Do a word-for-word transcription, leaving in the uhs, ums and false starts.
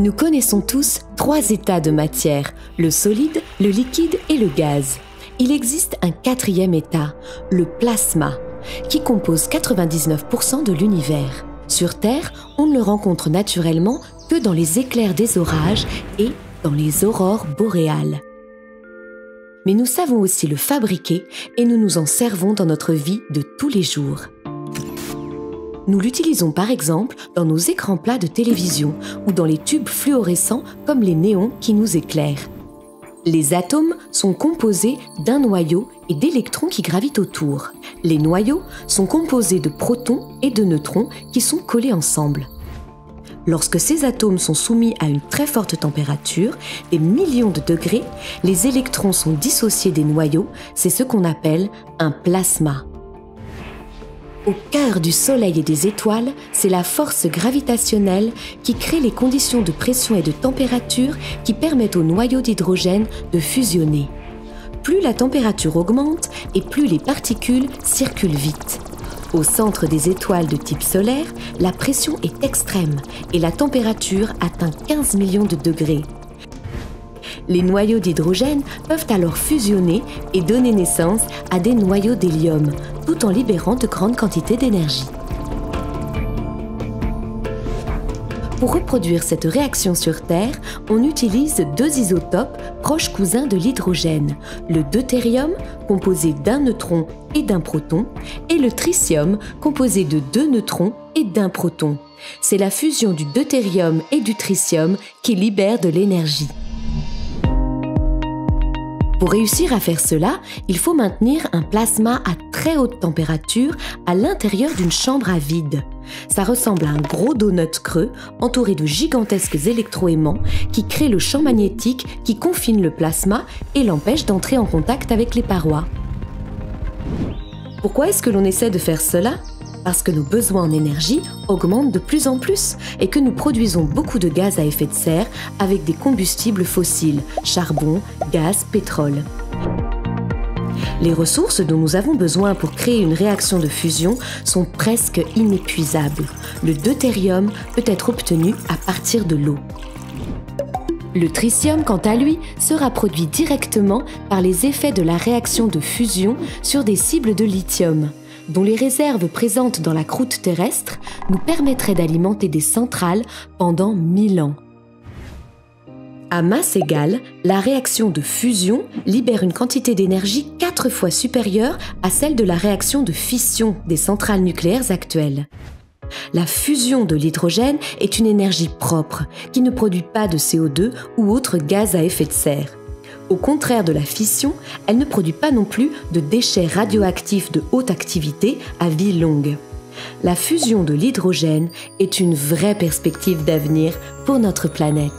Nous connaissons tous trois états de matière, le solide, le liquide et le gaz. Il existe un quatrième état, le plasma, qui compose quatre-vingt-dix-neuf pour cent de l'univers. Sur Terre, on ne le rencontre naturellement que dans les éclairs des orages et dans les aurores boréales. Mais nous savons aussi le fabriquer et nous nous en servons dans notre vie de tous les jours. Nous l'utilisons par exemple dans nos écrans plats de télévision ou dans les tubes fluorescents comme les néons qui nous éclairent. Les atomes sont composés d'un noyau et d'électrons qui gravitent autour. Les noyaux sont composés de protons et de neutrons qui sont collés ensemble. Lorsque ces atomes sont soumis à une très forte température, des millions de degrés, les électrons sont dissociés des noyaux, c'est ce qu'on appelle un plasma. Au cœur du Soleil et des étoiles, c'est la force gravitationnelle qui crée les conditions de pression et de température qui permettent aux noyaux d'hydrogène de fusionner. Plus la température augmente et plus les particules circulent vite. Au centre des étoiles de type solaire, la pression est extrême et la température atteint quinze millions de degrés. Les noyaux d'hydrogène peuvent alors fusionner et donner naissance à des noyaux d'hélium, tout en libérant de grandes quantités d'énergie. Pour reproduire cette réaction sur Terre, on utilise deux isotopes proches cousins de l'hydrogène, le deutérium, composé d'un neutron et d'un proton, et le tritium, composé de deux neutrons et d'un proton. C'est la fusion du deutérium et du tritium qui libère de l'énergie. Pour réussir à faire cela, il faut maintenir un plasma à très haute température à l'intérieur d'une chambre à vide. Ça ressemble à un gros donut creux entouré de gigantesques électroaimants qui créent le champ magnétique qui confine le plasma et l'empêche d'entrer en contact avec les parois. Pourquoi est-ce que l'on essaie de faire cela ? Parce que nos besoins en énergie augmentent de plus en plus et que nous produisons beaucoup de gaz à effet de serre avec des combustibles fossiles, charbon, gaz, pétrole. Les ressources dont nous avons besoin pour créer une réaction de fusion sont presque inépuisables. Le deutérium peut être obtenu à partir de l'eau. Le tritium, quant à lui, sera produit directement par les effets de la réaction de fusion sur des cibles de lithium, dont les réserves présentes dans la croûte terrestre nous permettraient d'alimenter des centrales pendant mille ans. À masse égale, la réaction de fusion libère une quantité d'énergie quatre fois supérieure à celle de la réaction de fission des centrales nucléaires actuelles. La fusion de l'hydrogène est une énergie propre, qui ne produit pas de C O deux ou autre gaz à effet de serre. Au contraire de la fission, elle ne produit pas non plus de déchets radioactifs de haute activité à vie longue. La fusion de l'hydrogène est une vraie perspective d'avenir pour notre planète.